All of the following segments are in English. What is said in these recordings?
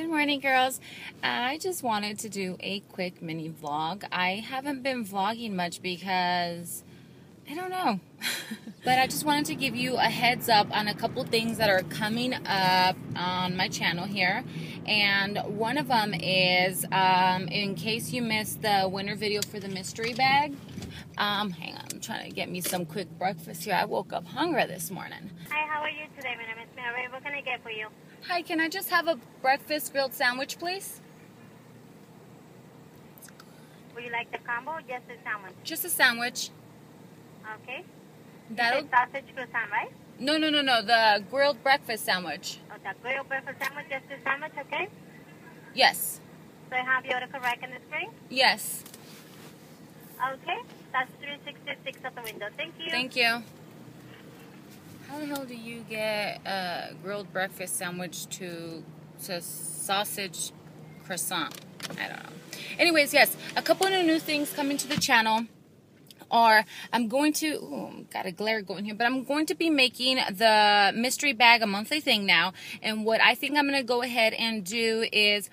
Good morning, girls. I just wanted to do a quick mini vlog. I haven't been vlogging much because I don't know. But I just wanted to give you a heads up on a couple things that are coming up on my channel here. And one of them is, in case you missed the winter video for the mystery bag, hang on, I'm trying to get me some quick breakfast here. I woke up hungry this morning. Hi, how are you today? My name is Mary. What can I get for you? Hi, can I just have a breakfast grilled sandwich, please? Would you like the combo or just a sandwich? Just a sandwich. Okay. That'll... sausage grilled sandwich, right? No. The grilled breakfast sandwich. Oh, the grilled breakfast sandwich, just a sandwich, okay? Yes. So I have your order correct on the screen? Yes. Okay. That's 366 at the window. Thank you. Thank you. How the hell do you get a grilled breakfast sandwich to sausage croissant? I don't know. Anyways, yes, a couple of new things coming to the channel are I'm going to, ooh, got a glare going here, but I'm going to be making the mystery bag a monthly thing now. And what I think I'm going to go ahead and do is,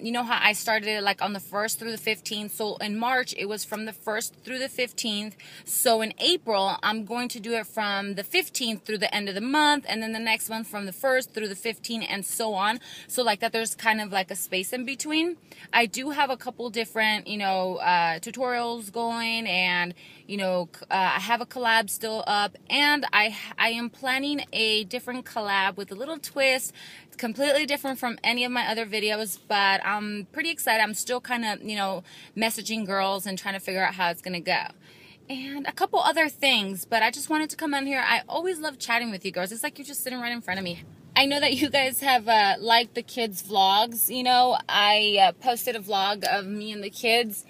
you know how I started it like on the 1st through the 15th. So in March, it was from the 1st through the 15th. So in April, I'm going to do it from the 15th through the end of the month. And then the next month from the 1st through the 15th and so on. So like that, there's kind of like a space in between. I do have a couple different, you know, tutorials going and, you know, I have a collab still up. And I am planning a different collab with a little twist. It's completely different from any of my other videos. But I'm pretty excited. I'm still kind of, you know, messaging girls and trying to figure out how it's going to go. And a couple other things, but I just wanted to come on here. I always love chatting with you girls. It's like you're just sitting right in front of me. I know that you guys have liked the kids' vlogs. You know, I posted a vlog of me and the kids.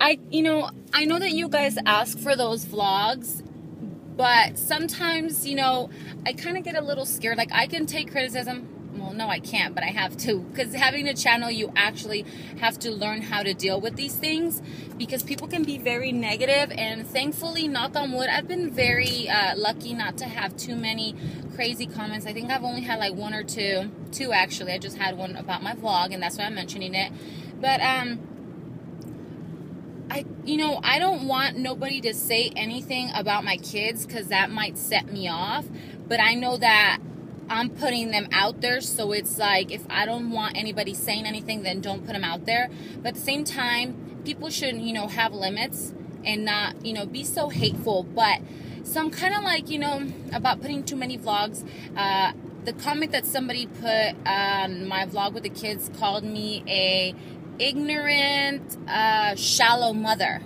I know that you guys ask for those vlogs. But sometimes, you know, I kind of get a little scared. Like, I can take criticism. Well, no, I can't, but I have to, because having a channel, you actually have to learn how to deal with these things, because people can be very negative. And thankfully, knock on wood, I've been very lucky not to have too many crazy comments. I think I've only had like one or two actually. I just had one about my vlog, and that's why I'm mentioning it. But you know, I don't want nobody to say anything about my kids, because that might set me off. But I know that I'm putting them out there, so it's like, if I don't want anybody saying anything, then don't put them out there. But at the same time, people shouldn't, you know, have limits and not, you know, be so hateful. But so I'm kind of like, you know, about putting too many vlogs. The comment that somebody put on my vlog with the kids called me a ignorant, shallow mother.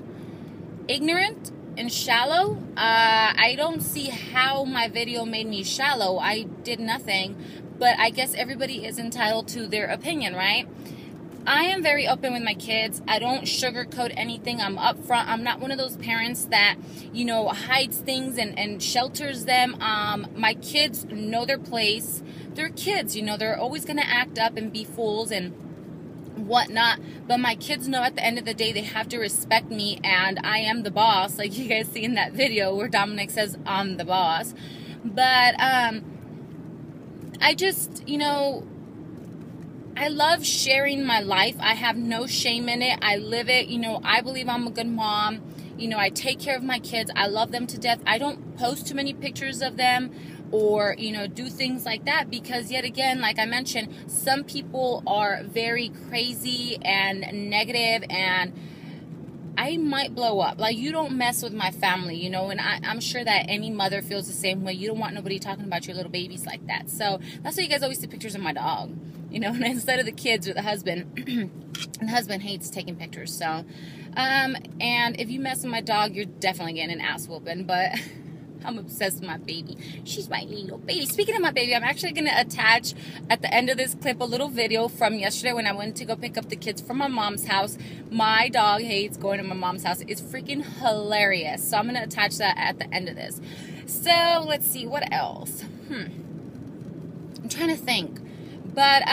Ignorant and shallow. I don't see how my video made me shallow. I did nothing, but I guess everybody is entitled to their opinion, right? I am very open with my kids. I don't sugarcoat anything. I'm upfront. I'm not one of those parents that, you know, hides things and shelters them. My kids know their place. They're kids, you know, they're always going to act up and be fools and whatnot, but my kids know at the end of the day they have to respect me, and I am the boss, like you guys see in that video where Dominic says I'm the boss. But I just, you know, I love sharing my life. I have no shame in it. I live it. You know, I believe I'm a good mom. You know, I take care of my kids. I love them to death. I don't post too many pictures of them or, you know, do things like that, because yet again, like I mentioned, some people are very crazy and negative, and I might blow up. Like, you don't mess with my family, you know, and I'm sure that any mother feels the same way. You don't want nobody talking about your little babies like that. So that's why you guys always see pictures of my dog, you know, and instead of the kids or the husband. And the husband hates taking pictures. So and if you mess with my dog, you're definitely getting an ass whooping. But I'm obsessed with my baby. She's my little baby. Speaking of my baby, I'm actually going to attach at the end of this clip a little video from yesterday when I went to go pick up the kids from my mom's house. My dog hates going to my mom's house. It's freaking hilarious. So I'm going to attach that at the end of this. So let's see. What else? I'm trying to think. But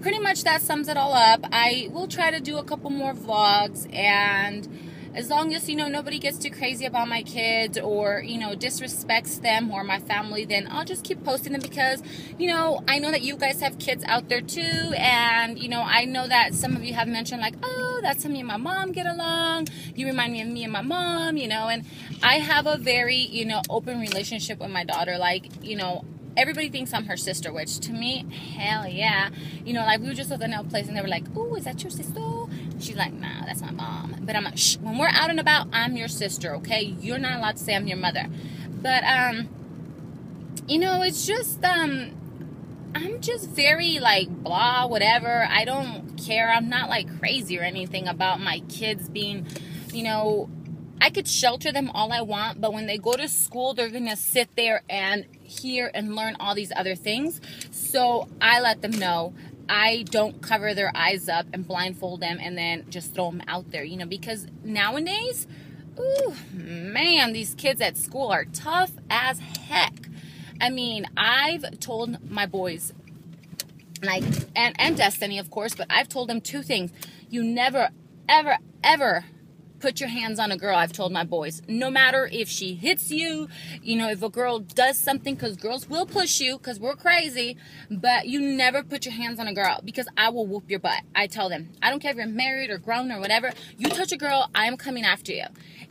pretty much that sums it all up. I will try to do a couple more vlogs and... as long as, you know, nobody gets too crazy about my kids or, you know, disrespects them or my family, then I'll just keep posting them because, you know, I know that you guys have kids out there too, and, you know, I know that some of you have mentioned like, oh, that's how me and my mom get along, you remind me of me and my mom, you know, and I have a very, you know, open relationship with my daughter. Like, you know, everybody thinks I'm her sister, which to me, hell yeah. You know, like we were just at another place and they were like, oh, is that your sister? She's like, nah, that's my mom. But I'm like, shh, when we're out and about, I'm your sister, okay? You're not allowed to say I'm your mother. But, you know, it's just, I'm just very like, blah, whatever. I don't care. I'm not like crazy or anything about my kids being, you know, I could shelter them all I want, but when they go to school, they're going to sit there and hear and learn all these other things. So I let them know. I don't cover their eyes up and blindfold them and then just throw them out there, you know, because nowadays, ooh, man, these kids at school are tough as heck. I mean, I've told my boys, like, and Destiny, of course, but I've told them two things. You never, ever, ever put your hands on a girl. I've told my boys, no matter if she hits you, you know, if a girl does something, because girls will push you because we're crazy, but you never put your hands on a girl because I will whoop your butt. I tell them, I don't care if you're married or grown or whatever, you touch a girl, I am coming after you.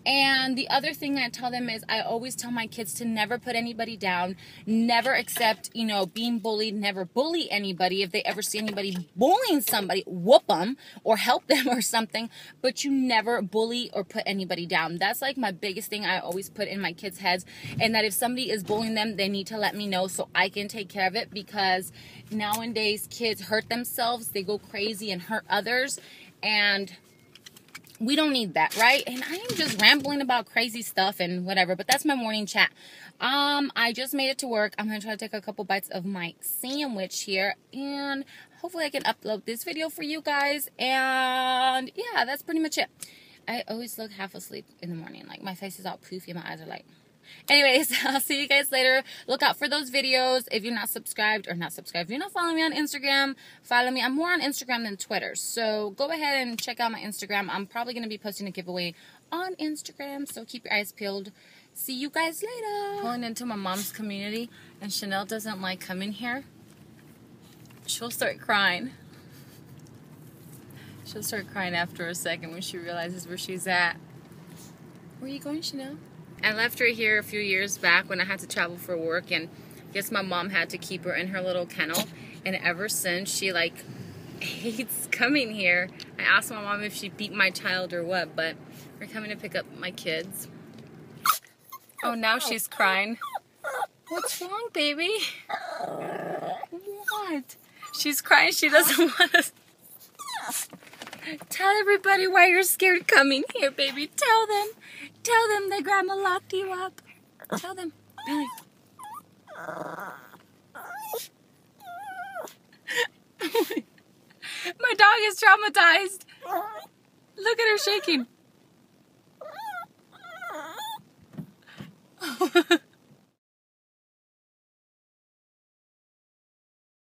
And the other thing I tell them is I always tell my kids to never put anybody down, never accept, you know, being bullied, never bully anybody. If they ever see anybody bullying somebody, whoop them or help them or something, but you never bully or put anybody down. That's like my biggest thing I always put in my kids' heads, and that if somebody is bullying them, they need to let me know so I can take care of it, because nowadays kids hurt themselves, they go crazy and hurt others, and we don't need that, right? And I am just rambling about crazy stuff and whatever, but that's my morning chat. I just made it to work. I'm gonna try to take a couple bites of my sandwich here, and hopefully I can upload this video for you guys, and yeah, that's pretty much it. I always look half asleep in the morning. Like, my face is all poofy and my eyes are like... Anyways, I'll see you guys later. Look out for those videos. If you're not subscribed, if you're not following me on Instagram, follow me. I'm more on Instagram than Twitter. So go ahead and check out my Instagram. I'm probably going to be posting a giveaway on Instagram. So keep your eyes peeled. See you guys later. Pulling into my mom's community, and Chanel doesn't like coming here. She'll start crying. She'll start crying after a second when she realizes where she's at. Where are you going, Chanel? I left her here a few years back when I had to travel for work, and I guess my mom had to keep her in her little kennel. And ever since, she like hates coming here. I asked my mom if she beat my child or what, but we're coming to pick up my kids. Oh, now she's crying. What's wrong, baby? What? She's crying. She doesn't want us. Tell everybody why you're scared coming here, baby. Tell them. Tell them that Grandma locked you up. Tell them. Billy. My dog is traumatized. Look at her shaking.